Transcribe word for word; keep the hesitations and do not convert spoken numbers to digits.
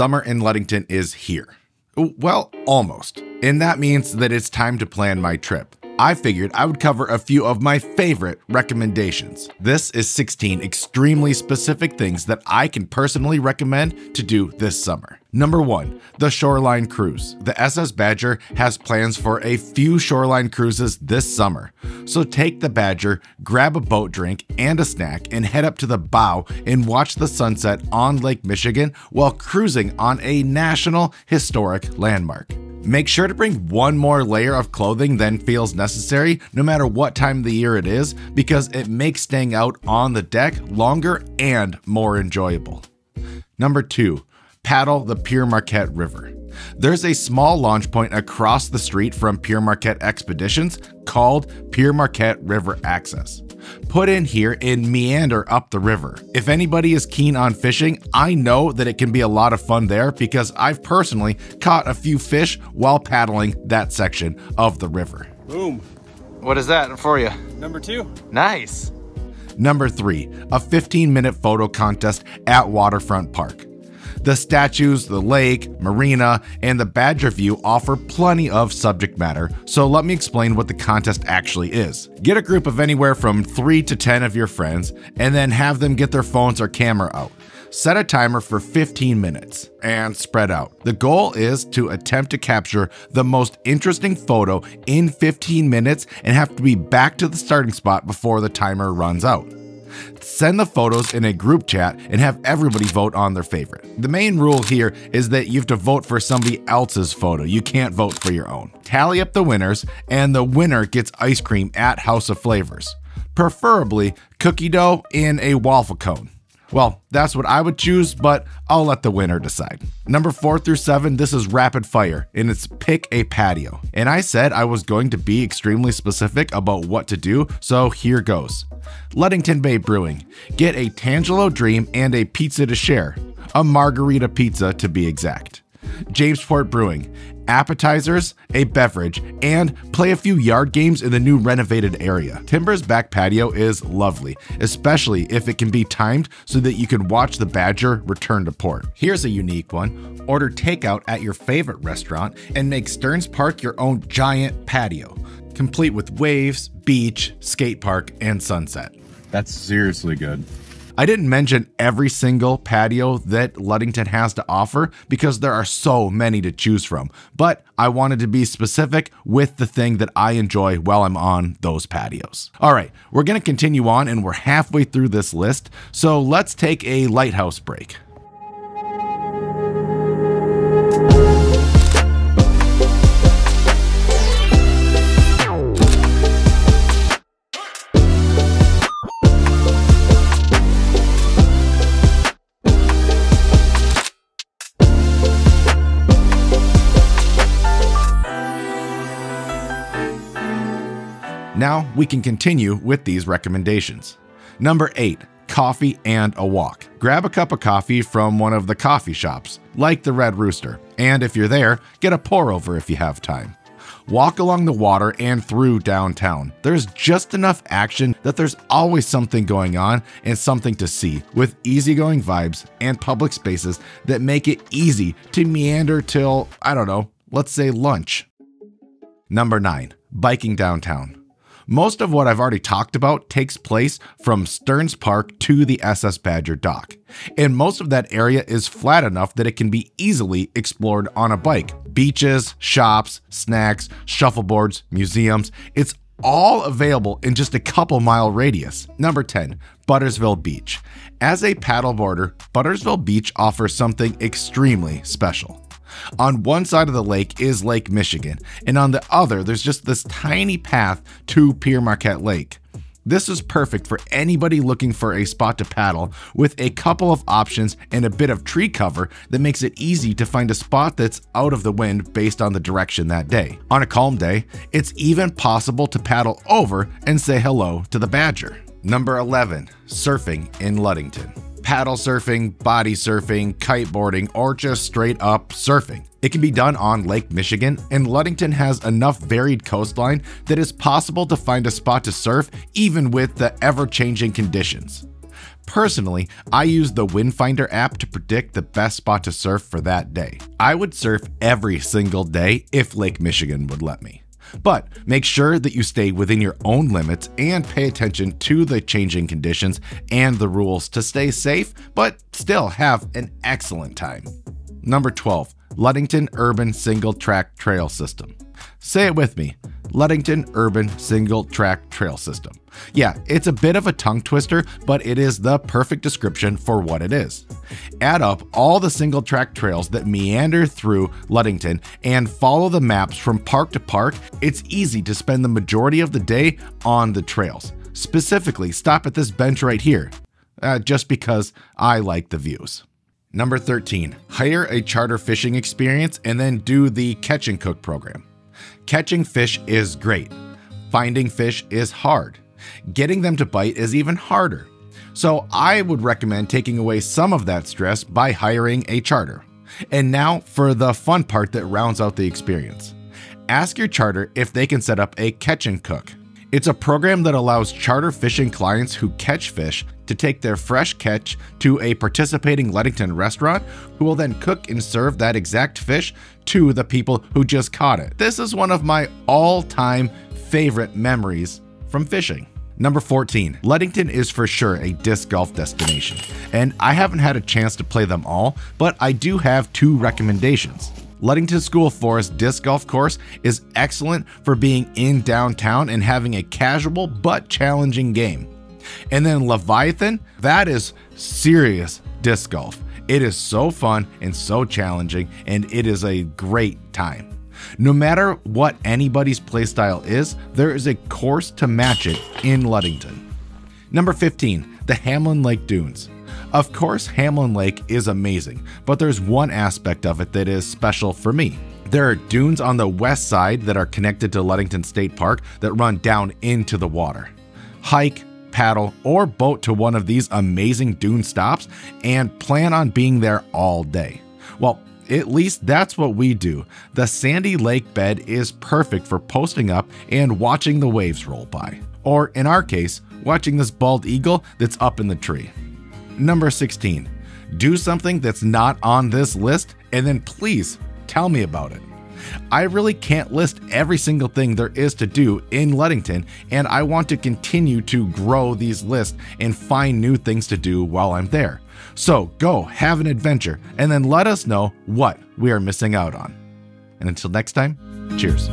summer in Ludington is here. Well, almost. And that means that it's time to plan my trip. I figured I would cover a few of my favorite recommendations. This is sixteen extremely specific things that I can personally recommend to do this summer. Number one, the shoreline cruise. The S S Badger has plans for a few shoreline cruises this summer. So take the Badger, grab a boat drink and a snack and head up to the bow and watch the sunset on Lake Michigan while cruising on a national historic landmark. Make sure to bring one more layer of clothing than feels necessary, no matter what time of the year it is, because it makes staying out on the deck longer and more enjoyable. Number two, paddle the Pere Marquette River. There's a small launch point across the street from Pere Marquette Expeditions called Pere Marquette River Access. Put in here and meander up the river. If anybody is keen on fishing, I know that it can be a lot of fun there because I've personally caught a few fish while paddling that section of the river. Boom. What is that for you? Number two. Nice. Number three, a fifteen minute photo contest at Waterfront Park. The statues, the lake, marina, and the Badger view offer plenty of subject matter, so let me explain what the contest actually is. Get a group of anywhere from three to ten of your friends, and then have them get their phones or camera out. Set a timer for fifteen minutes and spread out. The goal is to attempt to capture the most interesting photo in fifteen minutes and have to be back to the starting spot before the timer runs out. Send the photos in a group chat and have everybody vote on their favorite. The main rule here is that you have to vote for somebody else's photo. You can't vote for your own. Tally up the winners, and the winner gets ice cream at House of Flavors, preferably cookie dough in a waffle cone. Well, that's what I would choose, but I'll let the winner decide. Number four through seven, this is rapid fire, and it's pick a patio. And I said I was going to be extremely specific about what to do, so here goes. Ludington Bay Brewing. Get a Tangelo Dream and a pizza to share. A margarita pizza to be exact. Jamesport Brewing. Appetizers, a beverage, and play a few yard games in the new renovated area. Timber's back patio is lovely, especially if it can be timed so that you can watch the Badger return to port. Here's a unique one. Order takeout at your favorite restaurant and make Stearns Park your own giant patio, complete with waves, beach, skate park, and sunset. That's seriously good. I didn't mention every single patio that Ludington has to offer because there are so many to choose from, but I wanted to be specific with the thing that I enjoy while I'm on those patios. All right, we're going to continue on and we're halfway through this list, so let's take a lighthouse break. Now we can continue with these recommendations. Number eight, coffee and a walk. Grab a cup of coffee from one of the coffee shops, like the Red Rooster, and if you're there, get a pour over if you have time. Walk along the water and through downtown. There's just enough action that there's always something going on and something to see, with easygoing vibes and public spaces that make it easy to meander till, I don't know, let's say lunch. Number nine, biking downtown. Most of what I've already talked about takes place from Stearns Park to the S S Badger dock, and most of that area is flat enough that it can be easily explored on a bike. Beaches, shops, snacks, shuffleboards, museums, it's all available in just a couple mile radius. Number ten, Buttersville Beach. As a paddleboarder, Buttersville Beach offers something extremely special. On one side of the lake is Lake Michigan, and on the other, there's just this tiny path to Pere Marquette Lake. This is perfect for anybody looking for a spot to paddle, with a couple of options and a bit of tree cover that makes it easy to find a spot that's out of the wind based on the direction that day. On a calm day, it's even possible to paddle over and say hello to the Badger. Number eleven, surfing in Ludington. Paddle surfing, body surfing, kiteboarding, or just straight up surfing. It can be done on Lake Michigan, and Ludington has enough varied coastline that it's possible to find a spot to surf even with the ever-changing conditions. Personally, I use the Windfinder app to predict the best spot to surf for that day. I would surf every single day if Lake Michigan would let me. But make sure that you stay within your own limits and pay attention to the changing conditions and the rules to stay safe, but still have an excellent time. Number twelve, Ludington Urban Single Track Trail System. Say it with me, Ludington Urban Single Track Trail System. Yeah, it's a bit of a tongue twister, but it is the perfect description for what it is. Add up all the single track trails that meander through Ludington and follow the maps from park to park. It's easy to spend the majority of the day on the trails. Specifically, stop at this bench right here, uh, just because I like the views. Number thirteen, hire a charter fishing experience and then do the catch and cook program. Catching fish is great. Finding fish is hard. Getting them to bite is even harder. So I would recommend taking away some of that stress by hiring a charter. And now for the fun part that rounds out the experience. Ask your charter if they can set up a catch and cook. It's a program that allows charter fishing clients who catch fish to take their fresh catch to a participating Ludington restaurant who will then cook and serve that exact fish to the people who just caught it. This is one of my all-time favorite memories from fishing. Number fourteen, Ludington is for sure a disc golf destination, and I haven't had a chance to play them all, but I do have two recommendations. Ludington School Forest Disc Golf Course is excellent for being in downtown and having a casual but challenging game. And then Leviathan, that is serious disc golf. It is so fun and so challenging, and it is a great time. No matter what anybody's playstyle is, there is a course to match it in Ludington. Number fifteen, the Hamlin Lake Dunes. Of course, Hamlin Lake is amazing, but there's one aspect of it that is special for me. There are dunes on the west side that are connected to Ludington State Park that run down into the water. Hike, paddle, or boat to one of these amazing dune stops and plan on being there all day. Well, at least that's what we do. The sandy lake bed is perfect for posting up and watching the waves roll by. Or in our case, watching this bald eagle that's up in the tree. Number sixteen, do something that's not on this list and then please tell me about it. I really can't list every single thing there is to do in Ludington, and I want to continue to grow these lists and find new things to do while I'm there. So go have an adventure and then let us know what we are missing out on. And until next time, cheers.